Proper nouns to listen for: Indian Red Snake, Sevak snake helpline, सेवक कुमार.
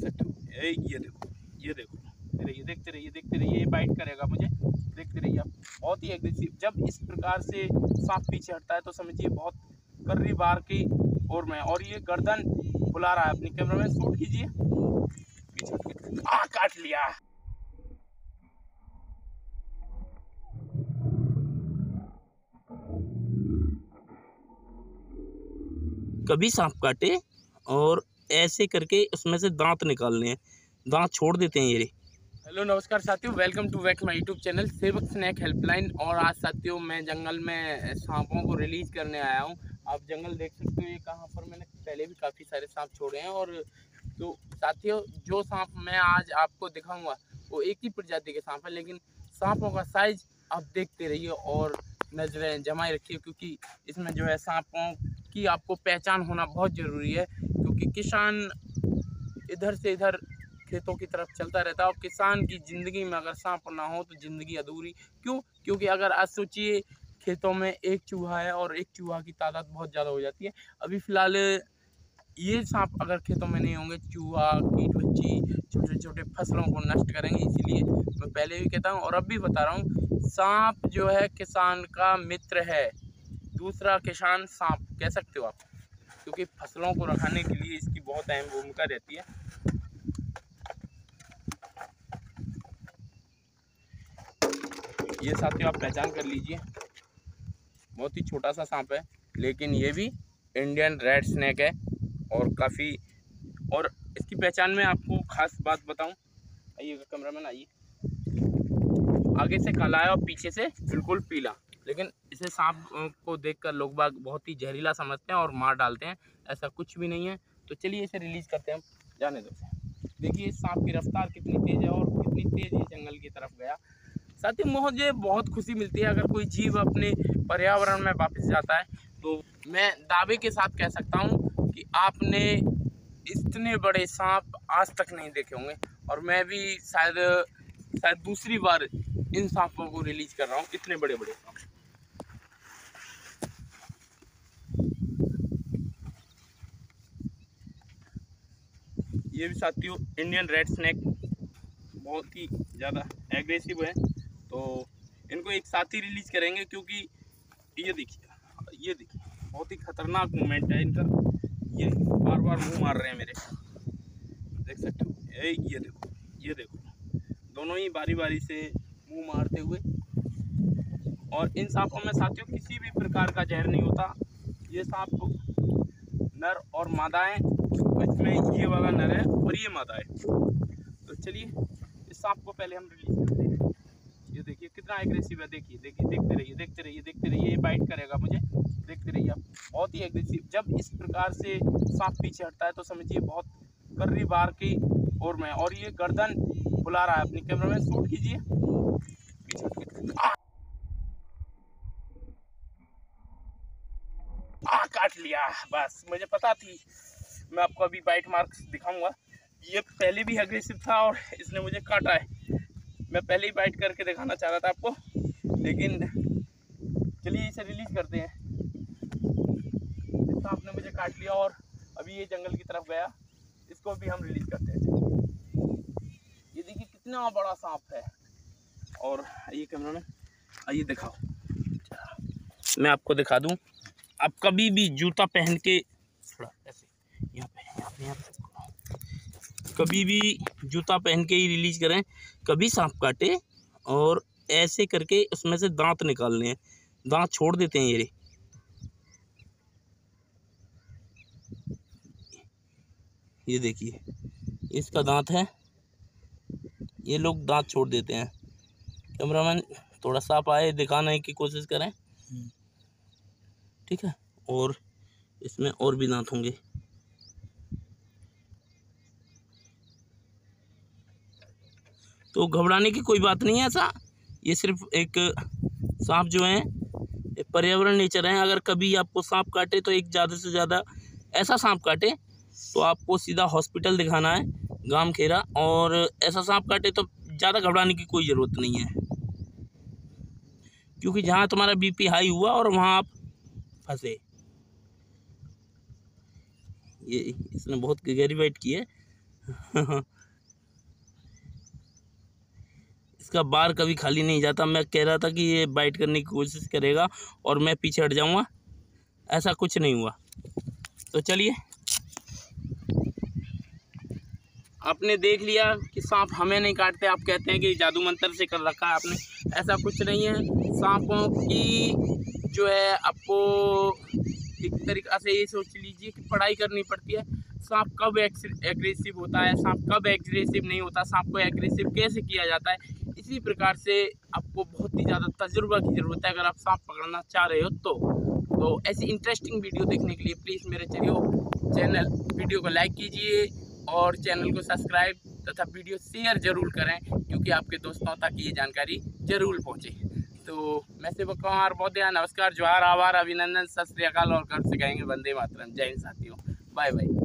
सकते हो। ये देखो देखते रहिए ये बाइट करेगा मुझे, देखते रहिए आप। बहुत ही एग्रेसिव, जब इस प्रकार से सांप पीछे हटता है तो समझिए बहुत करीब आर की और मैं, और ये गर्दन फुला रहा है अपने कैमरा में, शूट कीजिए। पीछे काट लिया, कभी सांप काटे और ऐसे करके उसमें से दांत निकालने हैं, दांत छोड़ देते हैं ये। हेलो नमस्कार साथियों, welcome to back my YouTube channel Sevak snack helpline. और आज साथियों मैं जंगल में सांपों को रिलीज करने आया हूँ। आप जंगल देख सकते हो ये कहाँ पर, मैंने पहले भी काफ़ी सारे सांप छोड़े हैं। और तो साथियों जो सांप मैं आज आपको दिखाऊँगा वो एक ही प्रजाति के सांप है, लेकिन सांपों का साइज आप देखते रहिए और नजरें जमाए रखिए, क्योंकि इसमें जो है सांपों की आपको पहचान होना बहुत ज़रूरी है। क्योंकि किसान इधर से इधर खेतों की तरफ चलता रहता है और किसान की ज़िंदगी में अगर सांप ना हो तो ज़िंदगी अधूरी। क्यों? क्योंकि अगर आज सोचिए खेतों में एक चूहा है और एक चूहा की तादाद बहुत ज़्यादा हो जाती है। अभी फ़िलहाल ये सांप अगर खेतों में नहीं होंगे, चूहा, कीट मच्छी छोटे छोटे फसलों को नष्ट करेंगे। इसीलिए मैं पहले भी कहता हूँ और अब भी बता रहा हूँ, सांप जो है किसान का मित्र है, दूसरा किसान सांप कह सकते हो आप, क्योंकि फसलों को रखाने के लिए इसकी बहुत अहम भूमिका रहती है। ये साथियों आप पहचान कर लीजिए, बहुत ही छोटा सा सांप है, लेकिन ये भी इंडियन रेड स्नैक है। और काफ़ी, और इसकी पहचान में आपको खास बात बताऊं, आइएगा कैमरामैन आइए, आगे से काला है और पीछे से बिल्कुल पीला। लेकिन इसे सांप को देखकर लोग बाग बहुत ही जहरीला समझते हैं और मार डालते हैं, ऐसा कुछ भी नहीं है। तो चलिए इसे रिलीज़ करते हैं, जाने दो। देखिए इस सांप की रफ्तार कितनी तेज़ है और कितनी तेज़ ये जंगल की तरफ गया। साथ ही मुझे बहुत खुशी मिलती है अगर कोई जीव अपने पर्यावरण में वापस जाता है, तो मैं दावे के साथ कह सकता हूँ कि आपने इतने बड़े सांप आज तक नहीं देखे होंगे। और मैं भी शायद दूसरी बार इन सांपों को रिलीज कर रहा हूँ, इतने बड़े बड़े सांप। ये भी साथियों इंडियन रेड स्नैक बहुत ही ज़्यादा एग्रेसिव है, तो इनको एक साथ ही रिलीज करेंगे, क्योंकि ये देखिए बहुत ही खतरनाक मूवमेंट है इनका। ये बार बार मुंह मार रहे हैं मेरे, देख सकते हो। ये देखो दोनों ही बारी बारी से मुंह मारते हुए। और इन सांपों में साथियों किसी भी प्रकार का जहर नहीं होता। ये सांप नर और मादा है, इसमें ये वाला नर है और ये मादा है। तो चलिए इस सांप को पहले हम रिलीज करते हैं। ये देखिए कितना एग्रेसिव है, देखिए देखते रहिए ये बाइट करेगा मुझे, देखते रहिए आप। बहुत ही एग्रेसिव, जब इस प्रकार से सांप पीछे हटता है तो समझिए बहुत करीब आर की और मैं, और ये गर्दन फुला रहा है अपने कैमरा में, शूट कीजिए। काट लिया, बस मुझे पता थी, मैं आपको अभी बाइट मार्क्स दिखाऊंगा। ये पहले भी एग्रेसिव था और इसने मुझे काटा है, मैं पहले ही बाइट करके दिखाना चाह रहा था आपको, लेकिन चलिए इसे रिलीज करते हैं। इसका आपने मुझे काट लिया और अभी ये जंगल की तरफ गया, इसको भी हम रिलीज करते हैं। ये देखिए कितना बड़ा सांप है। और आइए कैमरा में आइए, दिखाओ, मैं आपको दिखा दूँ। आप कभी भी जूता पहन के, थोड़ा ऐसे कभी भी जूता पहन के ही रिलीज करें। कभी सांप काटे और ऐसे करके उसमें से दांत निकालने हैं, दांत छोड़ देते हैं ये। ये देखिए इसका दांत है, ये लोग दांत छोड़ देते हैं। कैमरामैन थोड़ा साफ आए, दिखाने की कोशिश करें, ठीक है। और इसमें और भी दांत होंगे। तो घबराने की कोई बात नहीं है ऐसा, ये सिर्फ एक सांप जो है पर्यावरण नेचर है। अगर कभी आपको सांप काटे तो एक ज़्यादा से ज़्यादा ऐसा सांप काटे तो आपको सीधा हॉस्पिटल दिखाना है, गाम खेरा। और ऐसा सांप काटे तो ज़्यादा घबराने की कोई ज़रूरत नहीं है, क्योंकि जहाँ तुम्हारा बीपी हाई हुआ और वहाँ आप फंसे। ये इसने बहुत गहरी बाइट की है, इसका बार कभी खाली नहीं जाता। मैं कह रहा था कि ये बाइट करने की कोशिश करेगा और मैं पीछे हट जाऊंगा, ऐसा कुछ नहीं हुआ। तो चलिए, आपने देख लिया कि सांप हमें नहीं काटते। आप कहते हैं कि जादू मंत्र से कर रखा है आपने, ऐसा कुछ नहीं है। सांपों की जो है आपको एक तरीक़ा से ये सोच लीजिए कि पढ़ाई करनी पड़ती है। सांप कब एग्रेसिव होता है, सांप कब एग्रेसिव नहीं होता, सांप को एग्रेसिव कैसे किया जाता है, इसी प्रकार से आपको बहुत ही ज़्यादा तजुर्बा की ज़रूरत है अगर आप सांप पकड़ना चाह रहे हो तो ऐसी इंटरेस्टिंग वीडियो देखने के लिए प्लीज़ मेरे चैनल वीडियो को लाइक कीजिए और चैनल को सब्सक्राइब तथा वीडियो शेयर ज़रूर करें, क्योंकि आपके दोस्तों तक ये जानकारी ज़रूर पहुँचे। तो मैं सेवक कुमार, बहुत नमस्कार, जोहार, आभार, अभिनंदन, सत श्री अकाल और गर्व से कहेंगे वंदे मातरम। जय हिंद साथियों, बाय बाय।